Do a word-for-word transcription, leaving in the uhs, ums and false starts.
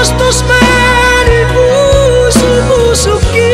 Kristus menipu musuh-musuh kita.